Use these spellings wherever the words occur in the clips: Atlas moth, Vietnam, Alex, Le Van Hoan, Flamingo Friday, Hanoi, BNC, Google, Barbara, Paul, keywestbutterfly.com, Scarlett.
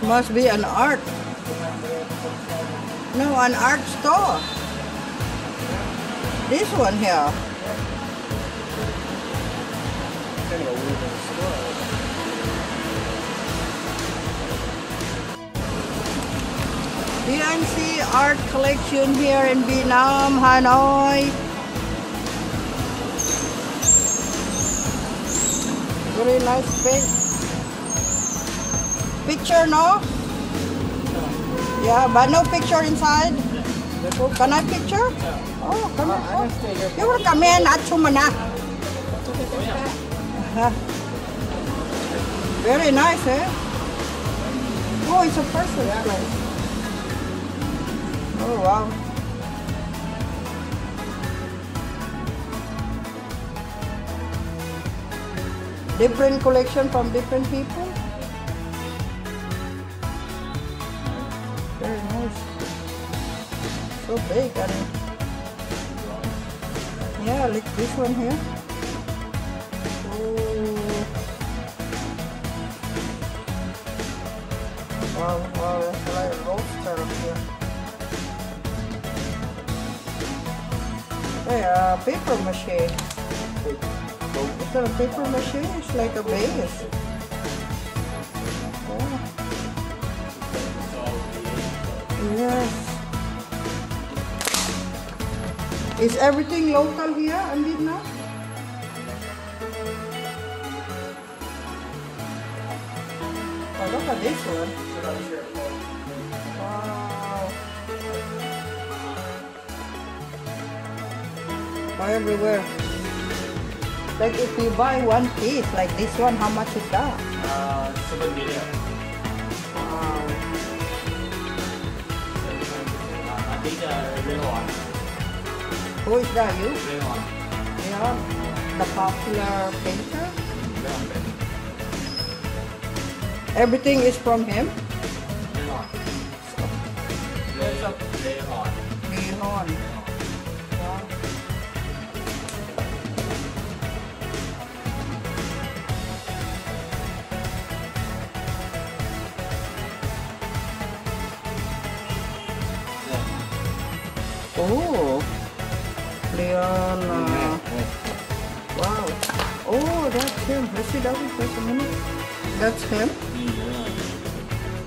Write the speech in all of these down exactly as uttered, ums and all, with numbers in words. This must be an art. No, an art store. This one here. B N C art collection here in Vietnam, Hanoi. Very nice space. Picture, no? Yeah, but no picture inside. Can I picture? Oh, come on. Oh. You will come in at Chumana. Very nice, eh? Oh, it's a person's place. Oh, wow. Different collection from different people. Very nice. So big, and yeah, like this one here. Oh. Wow, wow, that's like a lobster up here. Hey, uh, paper mache. It's a paper mache, it's like a vase. Yes. Is everything local here in Vietnam? Oh, look at this one. Wow. By everywhere. Like if you buy one piece, like this one, how much is that? Uh, seven million. Who is that, you? Le Van Hoan. Yeah, the popular painter. Le Van Hoan. Everything is from him? Le Van Hoan. Le Van Hoan. Oh, Leon. Uh, wow. Oh, that's him. Let's see that for a minute. That's him.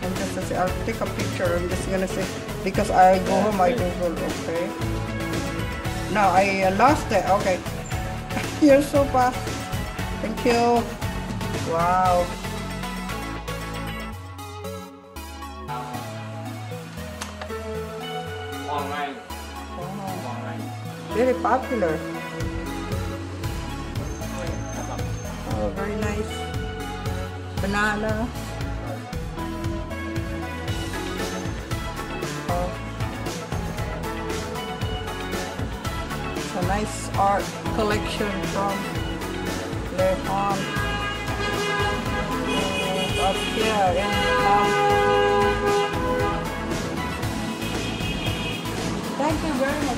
I'm just gonna say, I'll take a picture. I'm just gonna say because I go home, I Google. Okay. Now I lost it. Okay. You're so fast. Thank you. Wow. Online. Very popular. Oh, very nice. Banana. Oh. It's a nice art collection from Le Van Hoan. Uh, up here in Vietnam. Thank you very much.